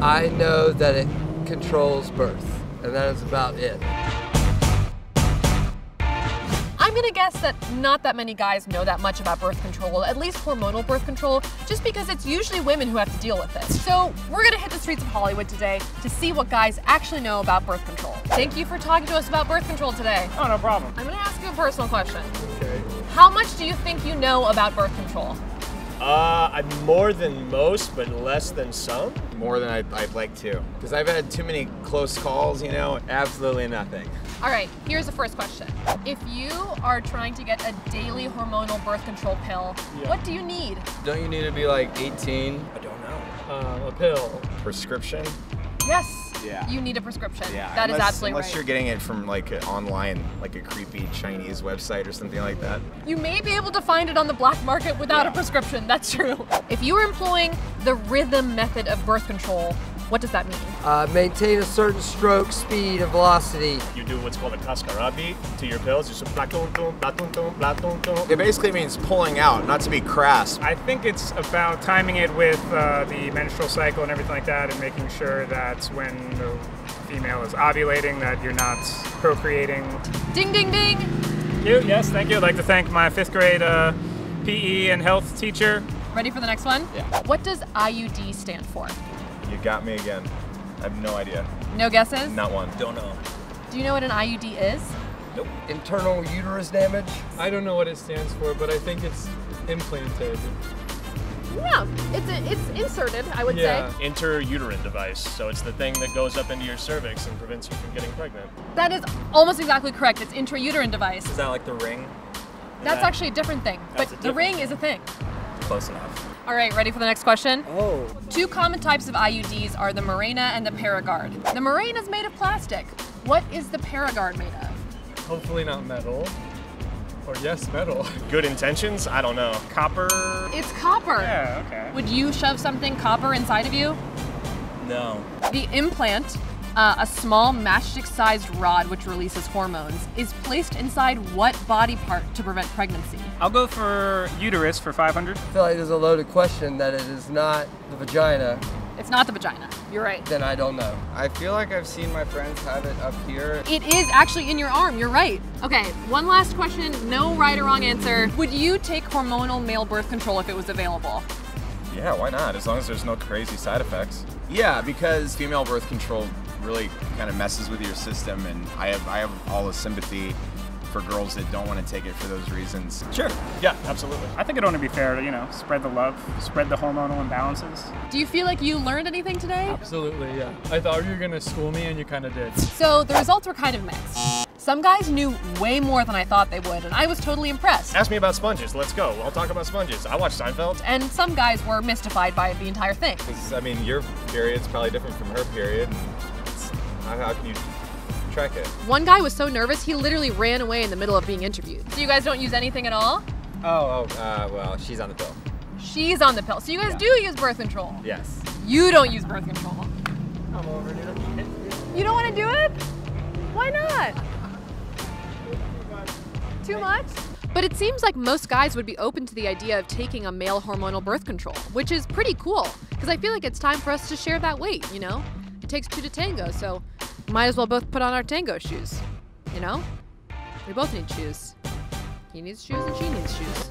I know that it controls birth, and that is about it. I'm gonna guess that not that many guys know that much about birth control, at least hormonal birth control, just because it's usually women who have to deal with it. So we're gonna hit the streets of Hollywood today to see what guys actually know about birth control. Thank you for talking to us about birth control today. Oh, no problem. I'm gonna ask you a personal question. Okay. How much do you think you know about birth control? I'm more than most, but less than some. More than I'd like to, because I've had too many close calls, you know, absolutely nothing. All right, here's the first question. If you are trying to get a daily hormonal birth control pill, what do you need? Don't you need to be like 18? I don't know. A pill. Prescription? Yes. Yeah. You need a prescription. Yeah. That is absolutely right. Unless you're getting it from like an online, like a creepy Chinese website or something like that. You may be able to find it on the black market without a prescription, that's true. If you are employing the rhythm method of birth control, what does that mean? Maintain a certain stroke speed and velocity. You do what's called a kaskarabi to your pills. Just it basically means pulling out, not to be crass. I think it's about timing it with the menstrual cycle and everything like that, and making sure that when the female is ovulating that you're not procreating. Ding, ding, ding. Thank you. Yes, thank you. I'd like to thank my fifth grade PE and health teacher. Ready for the next one? Yeah. What does IUD stand for? You got me again. I have no idea. No guesses? Not one. Don't know. Do you know what an IUD is? Nope. Internal uterus damage? I don't know what it stands for, but I think it's implanted. No, it's inserted, I would say. Interuterine device. So it's the thing that goes up into your cervix and prevents you from getting pregnant. That is almost exactly correct. It's intrauterine device. Is that like the ring? That's actually a different thing, but the ring is a thing. Close enough. All right, ready for the next question? Oh. Two common types of IUDs are the Mirena and the ParaGard. The Mirena is made of plastic. What is the ParaGard made of? Hopefully not metal. Or yes, metal. Good intentions? I don't know. Copper? It's copper. Yeah, okay. Would you shove something copper inside of you? No. The implant, a small matchstick-sized rod which releases hormones, is placed inside what body part to prevent pregnancy? I'll go for uterus for 500. I feel like there's a loaded question that it is not the vagina. It's not the vagina. You're right. Then I don't know. I feel like I've seen my friends have it up here. It is actually in your arm. You're right. Okay, one last question. No right or wrong answer. Would you take hormonal male birth control if it was available? Yeah, why not? As long as there's no crazy side effects. Yeah, because female birth control really kind of messes with your system, and I have all the sympathy for girls that don't want to take it for those reasons. Sure, yeah, absolutely. I think it'd only be fair to, you know, spread the love, spread the hormonal imbalances. Do you feel like you learned anything today? Absolutely, yeah. I thought you were gonna school me and you kind of did. So the results were kind of mixed. Some guys knew way more than I thought they would, and I was totally impressed. Ask me about sponges, let's go. I'll talk about sponges. I watched Seinfeld. And some guys were mystified by the entire thing. Because, I mean, your period's probably different from her period. How can you track it? One guy was so nervous, he literally ran away in the middle of being interviewed. So you guys don't use anything at all? Well, she's on the pill. She's on the pill. So you guys do use birth control? Yes. You don't use birth control. I'm over, dude. You don't want to do it? Why not? Too much? But it seems like most guys would be open to the idea of taking a male hormonal birth control, which is pretty cool, because I feel like it's time for us to share that weight, you know? It takes two to tango, so might as well both put on our tango shoes, you know? We both need shoes. He needs shoes and she needs shoes.